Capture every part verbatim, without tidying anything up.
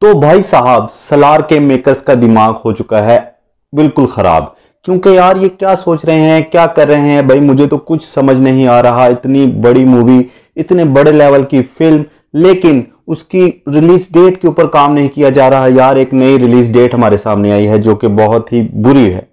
तो भाई साहब सलार के मेकर्स का दिमाग हो चुका है बिल्कुल खराब, क्योंकि यार ये क्या सोच रहे हैं, क्या कर रहे हैं भाई, मुझे तो कुछ समझ नहीं आ रहा। इतनी बड़ी मूवी, इतने बड़े लेवल की फिल्म, लेकिन उसकी रिलीज डेट के ऊपर काम नहीं किया जा रहा। यार एक नई रिलीज डेट हमारे सामने आई है जो कि बहुत ही बुरी है।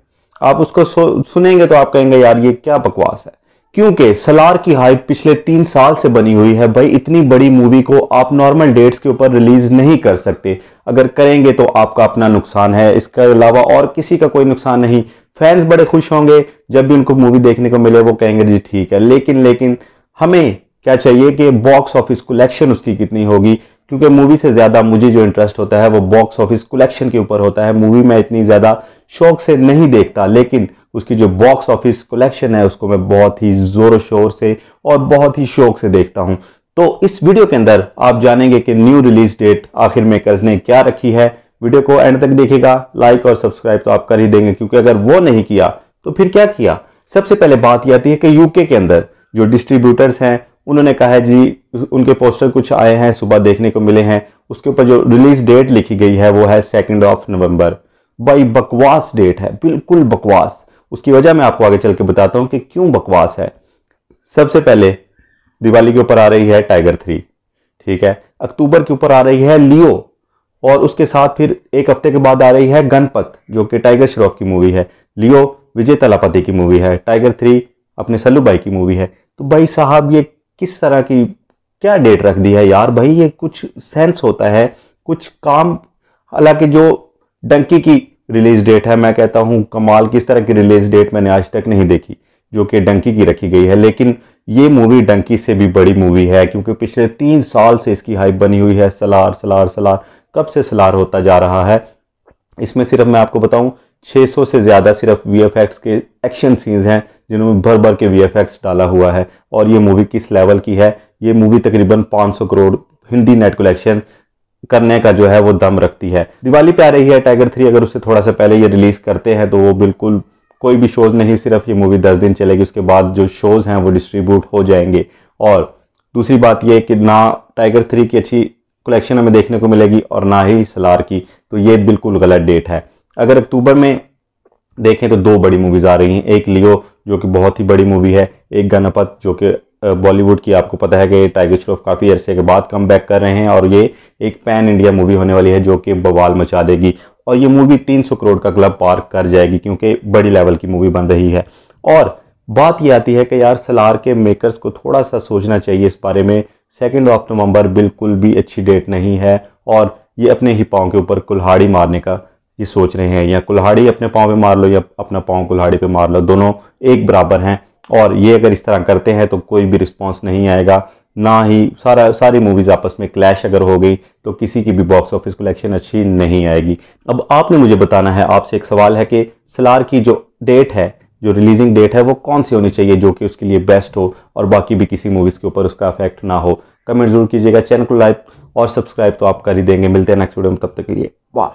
आप उसको सुनेंगे तो आप कहेंगे यार ये क्या बकवास है, क्योंकि सलार की हाइप पिछले तीन साल से बनी हुई है। भाई इतनी बड़ी मूवी को आप नॉर्मल डेट्स के ऊपर रिलीज नहीं कर सकते, अगर करेंगे तो आपका अपना नुकसान है, इसके अलावा और किसी का कोई नुकसान नहीं। फैंस बड़े खुश होंगे जब भी उनको मूवी देखने को मिले, वो कहेंगे जी ठीक है, लेकिन लेकिन हमें क्या चाहिए कि बॉक्स ऑफिस कलेक्शन उसकी कितनी होगी, क्योंकि मूवी से ज़्यादा मुझे जो इंटरेस्ट होता है वो बॉक्स ऑफिस कलेक्शन के ऊपर होता है। मूवी मैं इतनी ज़्यादा शौक से नहीं देखता, लेकिन उसकी जो बॉक्स ऑफिस कलेक्शन है उसको मैं बहुत ही ज़ोर शोर से और बहुत ही शौक से देखता हूँ। तो इस वीडियो के अंदर आप जानेंगे कि न्यू रिलीज डेट आखिर मेकर्स ने क्या रखी है। वीडियो को एंड तक देखिएगा, लाइक और सब्सक्राइब तो आप कर ही देंगे, क्योंकि अगर वो नहीं किया तो फिर क्या किया। सबसे पहले बात यह आती है कि यूके के अंदर जो डिस्ट्रीब्यूटर्स हैं उन्होंने कहा है जी उनके पोस्टर कुछ आए हैं, सुबह देखने को मिले हैं, उसके ऊपर जो रिलीज डेट लिखी गई है वो है सेकंड ऑफ नवंबर। भाई बकवास डेट है, बिल्कुल बकवास। उसकी वजह मैं आपको आगे चल के बताता हूँ कि क्यों बकवास है। सबसे पहले दिवाली के ऊपर आ रही है टाइगर थ्री, ठीक है, अक्टूबर के ऊपर आ रही है लियो, और उसके साथ फिर एक हफ्ते के बाद आ रही है गणपत जो कि टाइगर श्रॉफ की मूवी है, लियो विजय सेतुपति की मूवी है, टाइगर थ्री अपने सल्लू भाई की मूवी है। तो भाई साहब ये किस तरह की क्या डेट रख दी है यार। भाई ये कुछ सेंस होता है, कुछ काम। हालांकि जो डंकी की रिलीज डेट है, मैं कहता हूँ कमाल, किस तरह की रिलीज डेट मैंने आज तक नहीं देखी जो कि डंकी की रखी गई है, लेकिन ये मूवी डंकी से भी बड़ी मूवी है, क्योंकि पिछले तीन साल से इसकी हाइप बनी हुई है। सलार सलार सलार कब से सलार होता जा रहा है। इसमें सिर्फ मैं आपको बताऊं छह सौ से ज़्यादा सिर्फ वीएफएक्स के एक्शन सीन्स हैं जिन्होंने भर भर के वीएफएक्स डाला हुआ है। और ये मूवी किस लेवल की है, ये मूवी तकरीबन पाँच सौ करोड़ हिंदी नेट कलेक्शन करने का जो है वो दम रखती है। दिवाली पे आ रही है टाइगर थ्री, अगर उससे थोड़ा सा पहले ये रिलीज़ करते हैं तो वो बिल्कुल कोई भी शोज़ नहीं, सिर्फ ये मूवी दस दिन चलेगी, उसके बाद जो शोज़ हैं वो डिस्ट्रीब्यूट हो जाएंगे। और दूसरी बात यह कि ना टाइगर थ्री की अच्छी कलेक्शन हमें देखने को मिलेगी और ना ही सलार की, तो ये बिल्कुल गलत डेट है। अगर अक्टूबर में देखें तो दो बड़ी मूवीज़ आ रही हैं, एक लियो जो कि बहुत ही बड़ी मूवी है, एक गणपत जो कि बॉलीवुड की, आपको पता है कि टाइगर श्रॉफ काफ़ी अरसे के बाद कम बैक कर रहे हैं और ये एक पैन इंडिया मूवी होने वाली है जो कि बवाल मचा देगी, और ये मूवी तीन सौ करोड़ का क्लब पार कर जाएगी क्योंकि बड़ी लेवल की मूवी बन रही है। और बात यह आती है कि यार सलार के मेकर्स को थोड़ा सा सोचना चाहिए इस बारे में। सेकेंड ऑफ नवंबर बिल्कुल भी अच्छी डेट नहीं है, और ये अपने ही पाँव के ऊपर कुल्हाड़ी मारने का ये सोच रहे हैं, या कुल्हाड़ी अपने पाँव पे मार लो या अपना पाँव कुल्हाड़ी पे मार लो, दोनों एक बराबर हैं। और ये अगर इस तरह करते हैं तो कोई भी रिस्पांस नहीं आएगा, ना ही सारा सारी मूवीज़ आपस में क्लैश अगर हो गई तो किसी की भी बॉक्स ऑफिस कलेक्शन अच्छी नहीं आएगी। अब आपने मुझे बताना है, आपसे एक सवाल है कि सलार की जो डेट है, जो रिलीजिंग डेट है, वो कौन सी होनी चाहिए जो कि उसके लिए बेस्ट हो और बाकी भी किसी मूवीज़ के ऊपर उसका इफेक्ट ना हो। कमेंट जरूर कीजिएगा, चैनल को लाइक और सब्सक्राइब तो आप कर ही देंगे। मिलते हैं नेक्स्ट वीडियो में, तब तक के लिए बाय।